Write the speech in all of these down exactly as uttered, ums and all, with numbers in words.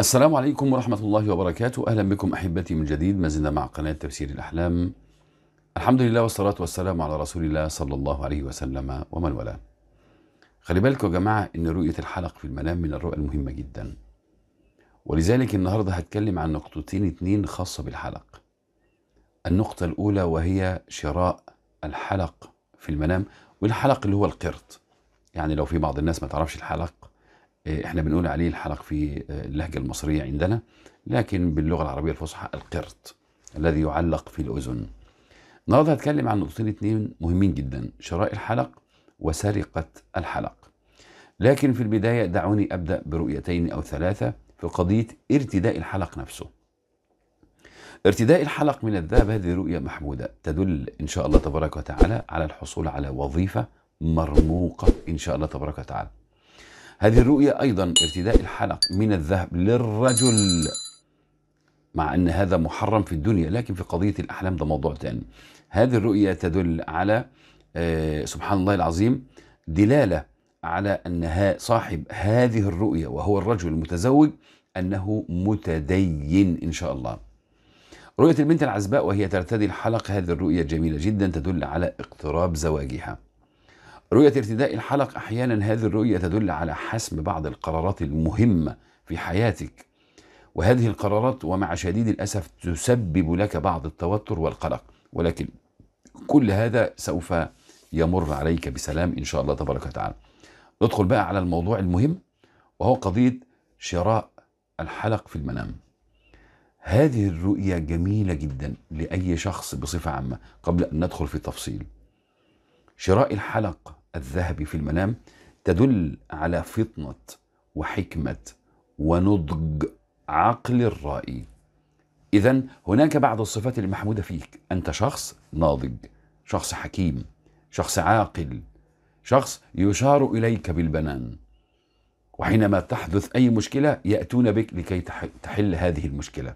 السلام عليكم ورحمة الله وبركاته. أهلا بكم أحبتي من جديد، ما زلنا مع قناة تفسير الأحلام. الحمد لله والصلاة والسلام على رسول الله صلى الله عليه وسلم ومن والاه. خلي بالكم يا جماعة إن رؤية الحلق في المنام من الرؤى المهمة جدا، ولذلك النهاردة هتكلم عن نقطتين اتنين خاصة بالحلق. النقطة الأولى وهي شراء الحلق في المنام، والحلق اللي هو القرط. يعني لو في بعض الناس ما تعرفش الحلق، احنا بنقول عليه الحلق في اللهجة المصرية عندنا، لكن باللغة العربية الفصحى القرط الذي يعلق في الأذن. النهارده هتكلم عن نقطتين اتنين مهمين جدا، شراء الحلق وسرقة الحلق. لكن في البداية دعوني أبدأ برؤيتين أو ثلاثة في قضية ارتداء الحلق نفسه. ارتداء الحلق من الذهب هذه رؤية محمودة، تدل إن شاء الله تبارك وتعالى على الحصول على وظيفة مرموقة إن شاء الله تبارك وتعالى. هذه الرؤية أيضا ارتداء الحلق من الذهب للرجل، مع أن هذا محرم في الدنيا، لكن في قضية الأحلام ده موضوع تاني. هذه الرؤية تدل على آه سبحان الله العظيم، دلالة على أن صاحب هذه الرؤية وهو الرجل المتزوج أنه متدين إن شاء الله. رؤية البنت العزباء وهي ترتدي الحلق، هذه الرؤية جميلة جدا، تدل على اقتراب زواجها. رؤية ارتداء الحلق أحيانا، هذه الرؤية تدل على حسم بعض القرارات المهمة في حياتك، وهذه القرارات ومع شديد الأسف تسبب لك بعض التوتر والقلق، ولكن كل هذا سوف يمر عليك بسلام إن شاء الله تبارك وتعالى. ندخل بقى على الموضوع المهم، وهو قضية شراء الحلق في المنام. هذه الرؤية جميلة جدا لأي شخص بصفة عامة. قبل أن ندخل في تفصيل شراء الحلق الذهبي في المنام، تدل على فطنة وحكمة ونضج عقل الرائي. إذن هناك بعض الصفات المحمودة فيك، أنت شخص ناضج، شخص حكيم، شخص عاقل، شخص يشار إليك بالبنان، وحينما تحدث أي مشكلة يأتون بك لكي تحل هذه المشكلة.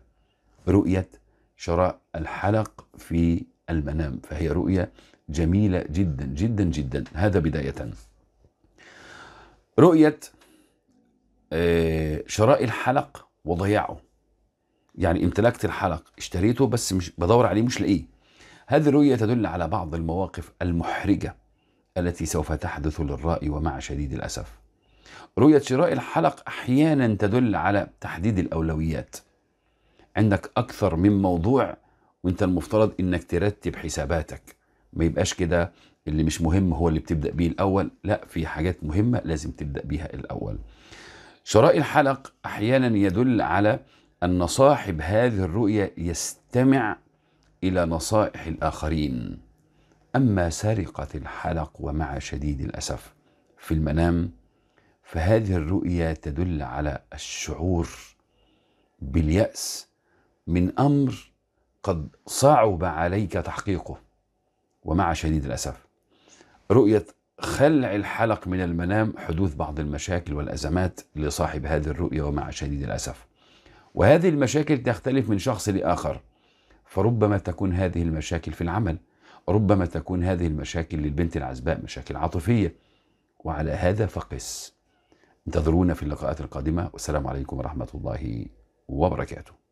رؤية شراء الحلق في المنام فهي رؤية جميلة جدا جدا جدا. هذا بداية. رؤية شراء الحلق وضياعه، يعني امتلكت الحلق، اشتريته بس مش بدور عليه، مش لاقيه. هذه الرؤية تدل على بعض المواقف المحرجة التي سوف تحدث للرائي ومع شديد الأسف. رؤية شراء الحلق أحيانا تدل على تحديد الأولويات، عندك أكثر من موضوع وانت المفترض انك ترتب حساباتك، ما يبقاش كده اللي مش مهم هو اللي بتبدأ بيه الأول، لا، في حاجات مهمة لازم تبدأ بيها الأول. شراء الحلق أحيانا يدل على أن صاحب هذه الرؤية يستمع إلى نصائح الآخرين. أما سرقة الحلق ومع شديد الأسف في المنام، فهذه الرؤية تدل على الشعور باليأس من أمر قد صعب عليك تحقيقه ومع شديد الأسف. رؤية خلع الحلق من المنام، حدوث بعض المشاكل والأزمات لصاحب هذه الرؤية ومع شديد الأسف، وهذه المشاكل تختلف من شخص لآخر، فربما تكون هذه المشاكل في العمل، ربما تكون هذه المشاكل للبنت العزباء مشاكل عاطفية. وعلى هذا فقس، انتظرونا في اللقاءات القادمة، والسلام عليكم ورحمة الله وبركاته.